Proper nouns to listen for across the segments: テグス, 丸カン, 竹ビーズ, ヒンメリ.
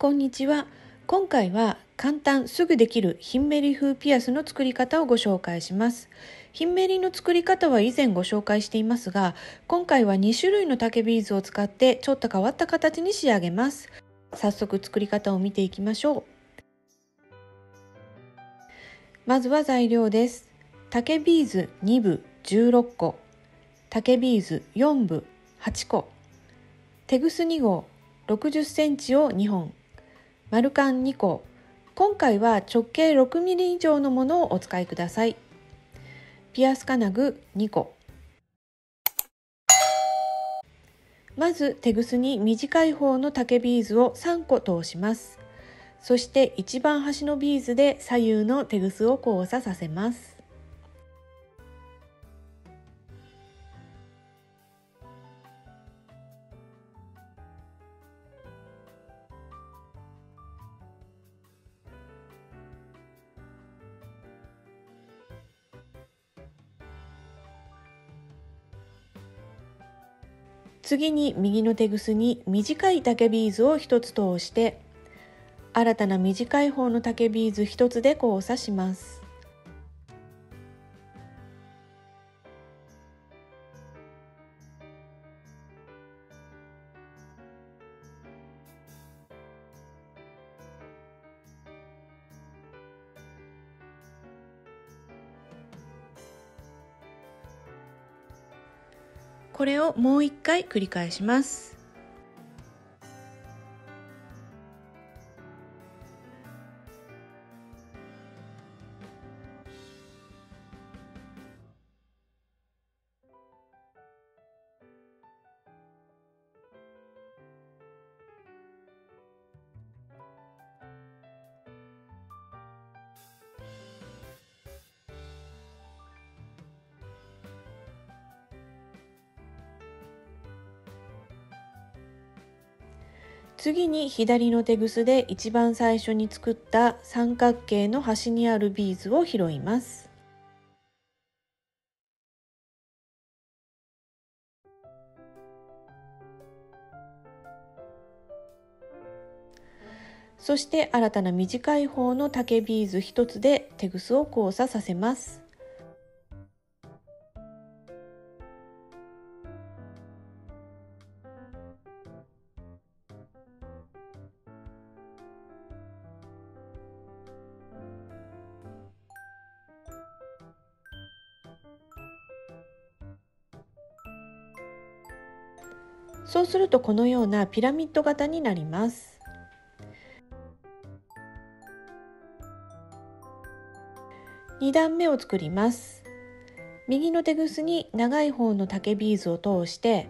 こんにちは。今回は簡単すぐできるヒンメリ風ピアスの作り方をご紹介します。ヒンメリの作り方は以前ご紹介していますが、今回は2種類の竹ビーズを使ってちょっと変わった形に仕上げます。早速作り方を見ていきましょう。まずは材料です。竹ビーズ2部16個、竹ビーズ4部8個、テグス2号60センチを2本、丸カン2個、今回は直径6ミリ以上のものをお使いください。ピアス金具2個。まずテグスに短い方の竹ビーズを3個通します。そして一番端のビーズで左右のテグスを交差させます。次に右のテグスに短い竹ビーズを1つ通して、新たな短い方の竹ビーズ1つで交差します。これをもう一回繰り返します。次に左のテグスで一番最初に作った三角形の端にあるビーズを拾います。そして新たな短い方の竹ビーズ1つでテグスを交差させます。そうするとこのようなピラミッド型になります。2段目を作ります。右のテグスに長い方の竹ビーズを通して、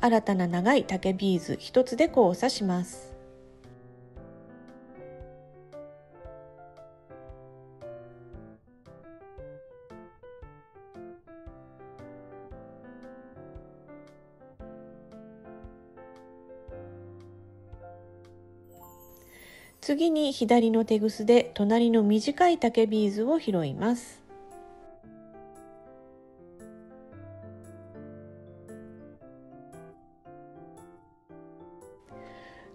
新たな長い竹ビーズ1つで交差します。次に左のテグスで隣の短い竹ビーズを拾います。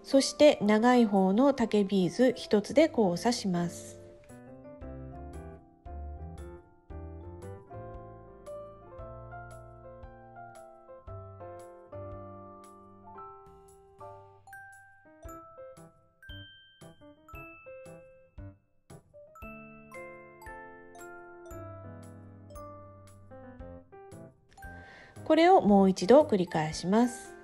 そして長い方の竹ビーズ1つで交差します。これをもう一度繰り返します。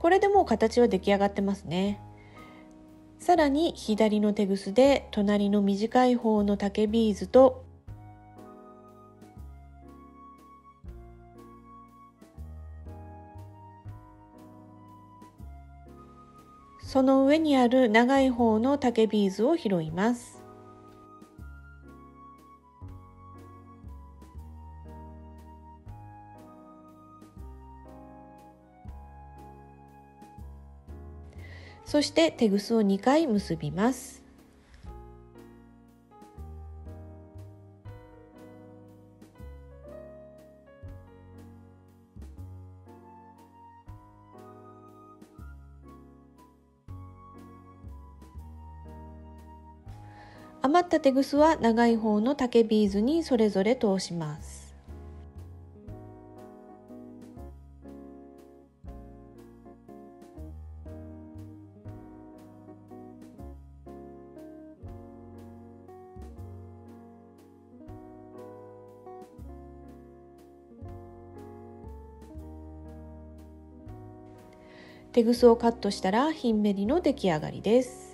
これでもう形は出来上がってますね。さらに左のテグスで隣の短い方の竹ビーズとその上にある長い方の竹ビーズを拾います。そして手ぐすを2回結びます。余った手ぐすは長い方の竹ビーズにそれぞれ通します。手ぐすをカットしたらひんめりの出来上がりです。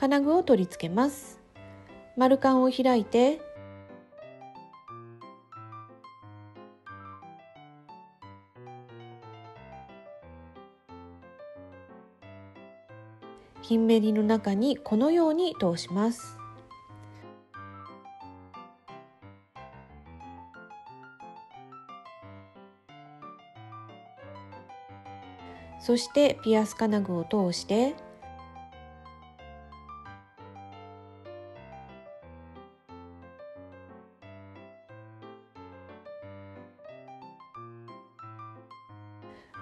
金具を取り付けます。丸カンを開いてひんめりの中にこのように通します。そしてピアス金具を通して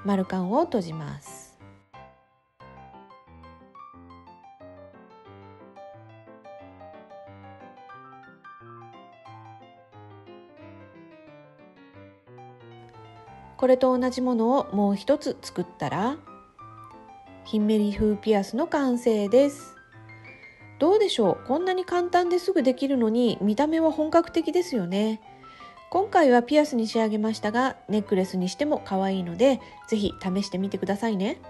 丸カンを閉じます。これと同じものをもう一つ作ったらひんめり風ピアスの完成です。どうでしょう、こんなに簡単ですぐできるのに見た目は本格的ですよね。今回はピアスに仕上げましたがネックレスにしても可愛いのでぜひ試してみてくださいね。